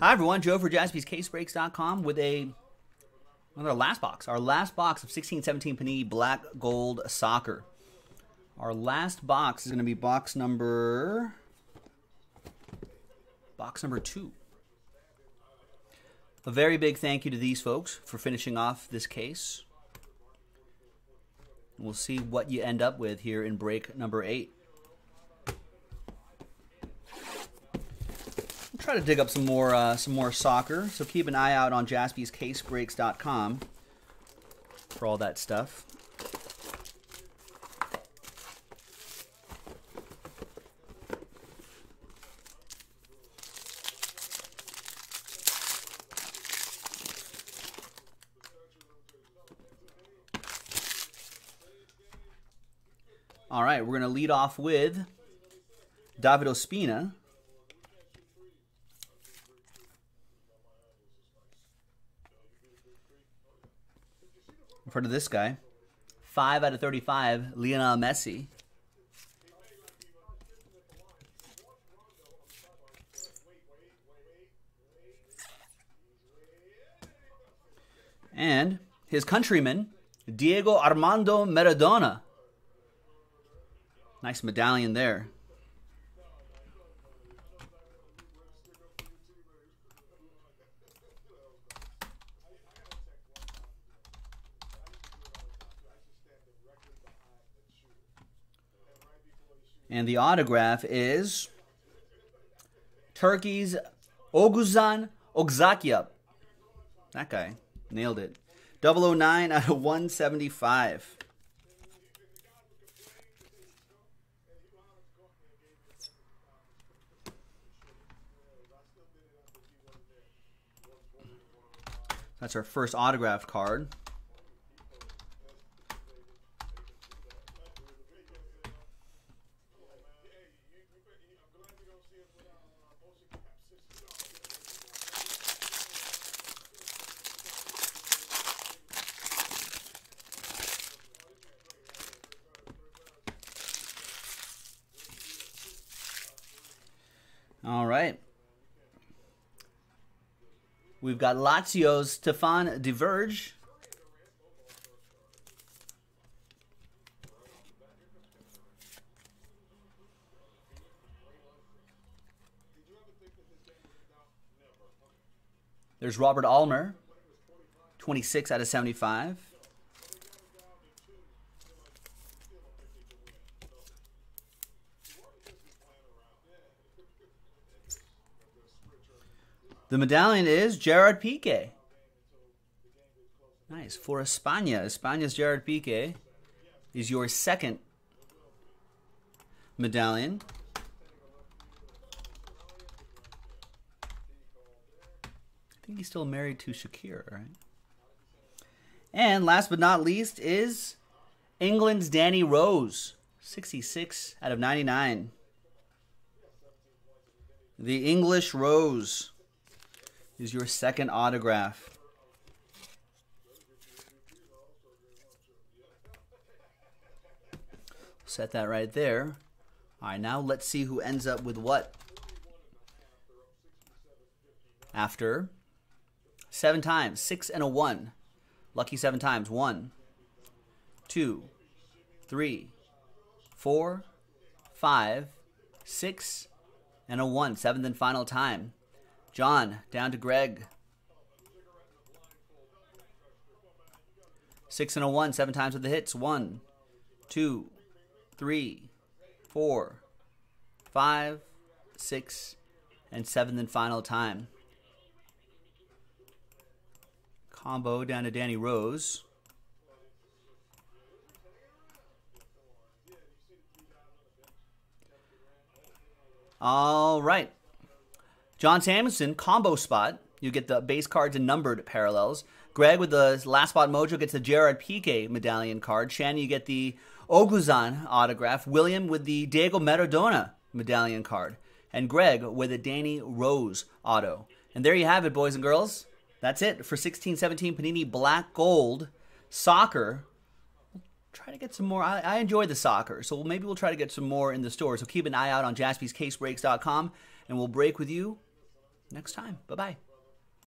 Hi everyone, Joe for JaspysCaseBreaks.com with another last box. Our last box of 16-17 Panini Black Gold Soccer. Our last box is going to be box number 2. A very big thank you to these folks for finishing off this case. We'll see what you end up with here in break number 8. Try to dig up some more soccer, so keep an eye out on JaspysCaseBreaks.com for all that stuff. All right, we're going to lead off with David Ospina. I've heard of this guy. 5/35, Lionel Messi. And his countryman, Diego Armando Maradona. Nice medallion there. And the autograph is Turkey's Oğuzhan Özyakup. That guy. Nailed it. 009/175. That's our first autograph card. All right. We've got Lazio's Stefan Diverge. There's Robert Almer, 26/75. The medallion is Gerard Piqué. Nice. For España. España's Gerard Piqué is your second medallion. I think he's still married to Shakira, right? And last but not least is England's Danny Rose. 66/99. The English Rose is your second autograph. Set that right there. All right, now let's see who ends up with what. After 7 times, 6 and a 1. Lucky 7 times. 1, 2, 3, 4, 5, 6, and a 1. 7th and final time. John, down to Greg. 6 and a 1, 7 times with the hits. 1, 2, 3, 4, 5, 6, and 7th and final time. Combo down to Danny Rose. All right. John Samuelson, combo spot. You get the base cards and numbered parallels. Greg with the last spot mojo gets the Gerard Piqué medallion card. Shannon, you get the Oğuzhan autograph. William with the Diego Maradona medallion card. And Greg with a Danny Rose auto. And there you have it, boys and girls. That's it for 16-17 Panini Black Gold Soccer. We'll try to get some more. I enjoy the soccer, so maybe we'll try to get some more in the store. So keep an eye out on JaspysCaseBreaks.com, and we'll break with you next time. Bye-bye.